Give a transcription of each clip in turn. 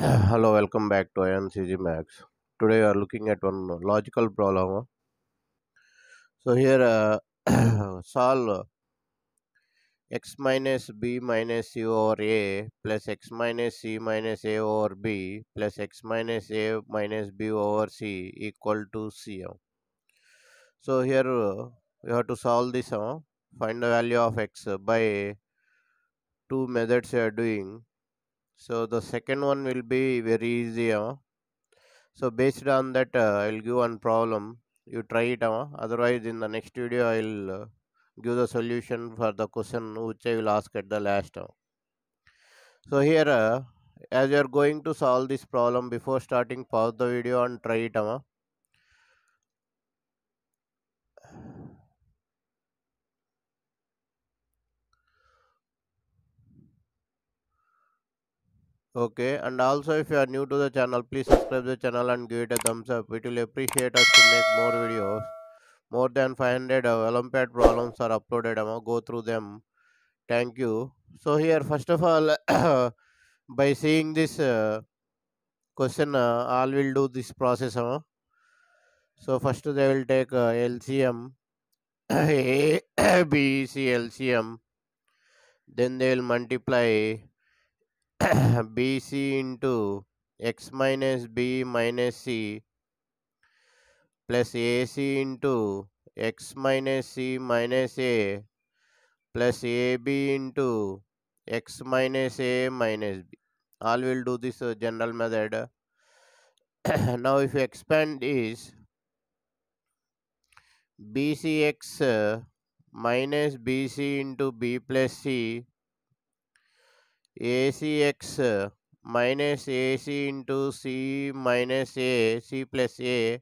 Hello, welcome back to INCG Max. Today we are looking at one logical problem. So here solve x minus b minus c over a plus x minus c minus a over b plus x minus a minus b over c equal to cm. So here we have to solve this. Find the value of x by two methods we are doing. So the second one will be very easy. So based on that, I will give one problem. You try it. Otherwise, in the next video, I will give the solution for the question which I will ask at the last. So here, as you are going to solve this problem, before starting, pause the video and try it. Okay, and also if you are new to the channel, please subscribe the channel and give it a thumbs up. It will appreciate us to make more videos. More than 500 Olympiad problems are uploaded. Go through them. Thank you. So here, first of all, by seeing this question, all will do this process. So first they will take LCM, A, B, C, LCM. Then they will multiply BC into x minus b minus c plus AC into x minus c minus a plus AB into x minus a minus b. All will do this general method. Now if you expand this, BCx minus BC into b plus c, ACX minus AC into C minus A, C plus A,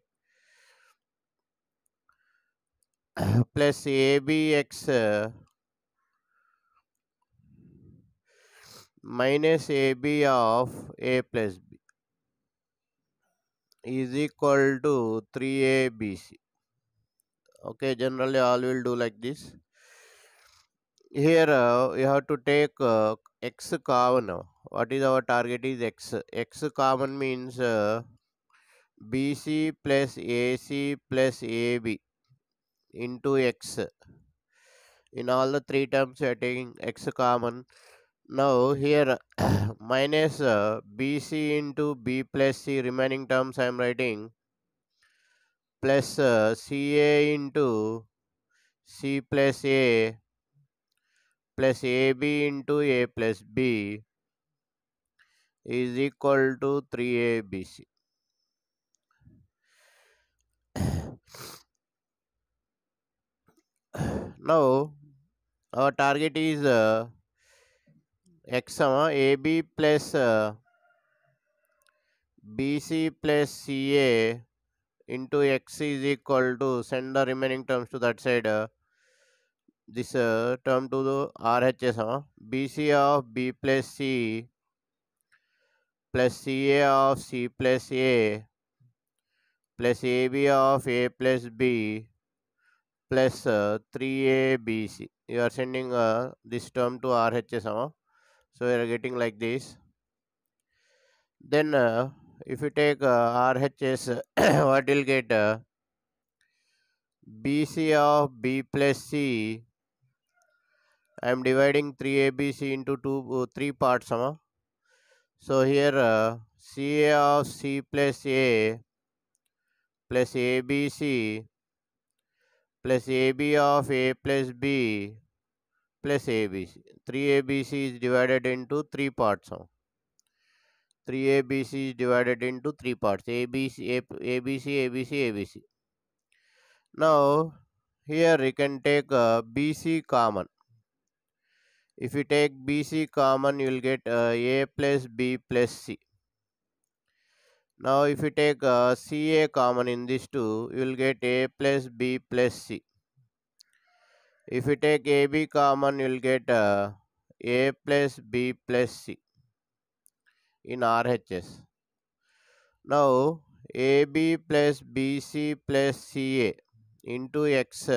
plus ABX minus AB of A plus B is equal to 3ABC. Okay, generally all will do like this. Here we have to take x common. What is our target is x. X common means BC plus AC plus AB into x. In all the three terms we are taking x common. Now here minus BC into B plus C, remaining terms I am writing, plus CA into C plus A plus AB into A plus B is equal to 3ABC. Now our target is x AB plus BC plus CA into x is equal to, send the remaining terms to that side. This term to the RHS. BC of B plus C plus CA of C plus A plus AB of A plus B plus 3ABC. You are sending this term to RHS. So you are getting like this. Then if you take RHS, what will get? BC of B plus C, I am dividing 3ABC into three parts. So here CA of C plus A plus ABC plus AB of A plus B plus ABC. 3ABC is divided into three parts. 3ABC is divided into three parts. ABC, ABC, ABC, ABC. Now here you can take BC common. If you take BC common, you will get A plus B plus C. Now if you take CA common in these two, you will get A plus B plus C. If you take AB common, you will get A plus B plus C in RHS. Now AB plus BC plus CA into x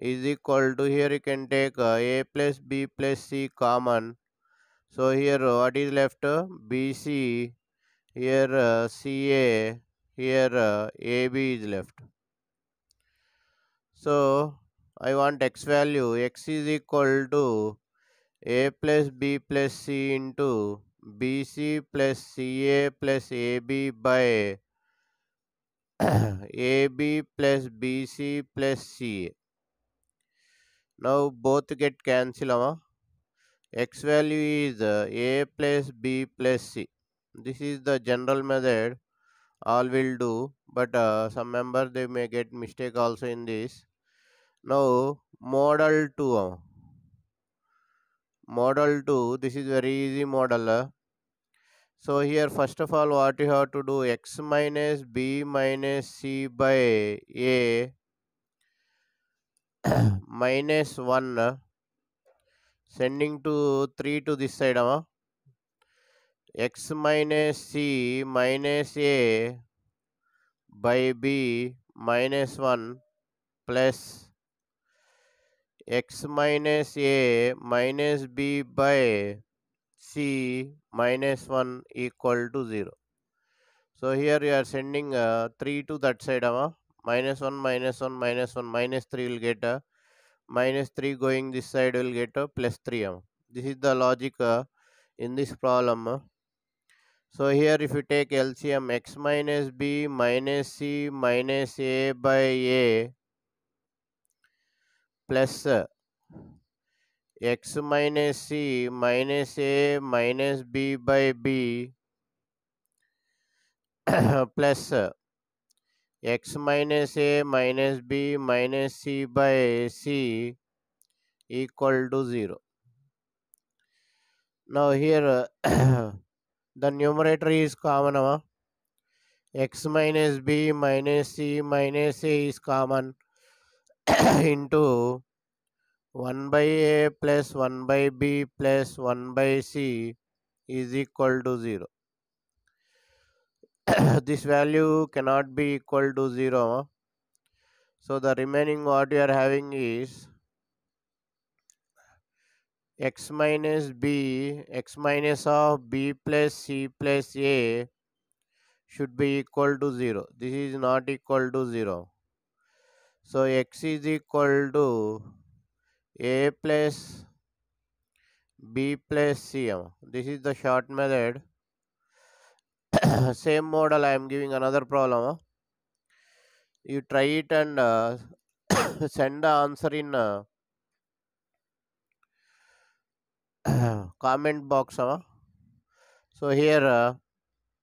is equal to, here you can take A plus B plus C common, So here what is left? BC, here CA, here AB is left. So I want x value. X is equal to A plus B plus C into BC plus CA plus AB by AB plus BC plus CA. Now both get cancelled. X value is A plus B plus C. This is the general method. All will do, but some member they may get mistake also in this. Now model 2. Model 2. This is very easy model. So here first of all what you have to do, x minus b minus c by a minus 1 sending to 3 to this side. X minus c minus a by b minus 1 plus x minus a minus b by c minus 1 equal to 0. So here you are sending 3 to that side. Minus 1, minus 1, minus 1, minus 3 will get a minus 3 going this side will get a plus 3. This is the logic in this problem. So here if you take LCM, x minus b minus c minus a by a plus x minus c minus a minus b by b plus x minus a minus b minus c by c equal to 0. Now here the numerator is common. X minus b minus c minus a is common into 1 by a plus 1 by b plus 1 by c is equal to 0. This value cannot be equal to 0. So the remaining what you are having is x minus b, x minus of b plus c plus a should be equal to 0. This is not equal to 0. So x is equal to a plus b plus c. This is the short method. Same model I am giving another problem. You try it and send the answer in comment box. So here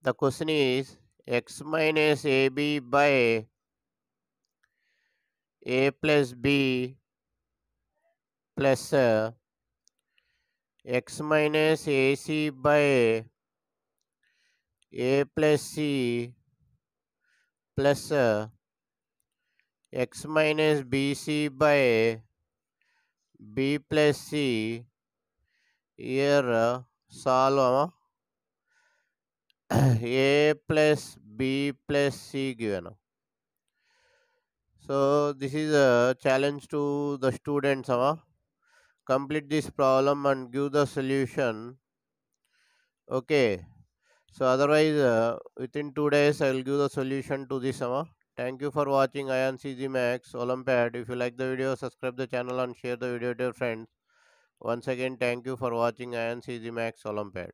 the question is x minus ab by a plus b plus x minus ac by a plus c plus x minus bc by b plus c. Here solve. A plus b plus c given. So this is a challenge to the students. Complete this problem and give the solution. Okay. So otherwise within 2 days I will give the solution to this. Thank you for watching INCG Max Olympiad. If you like the video, subscribe the channel and share the video to your friends. Once again, thank you for watching INCG Max Olympiad.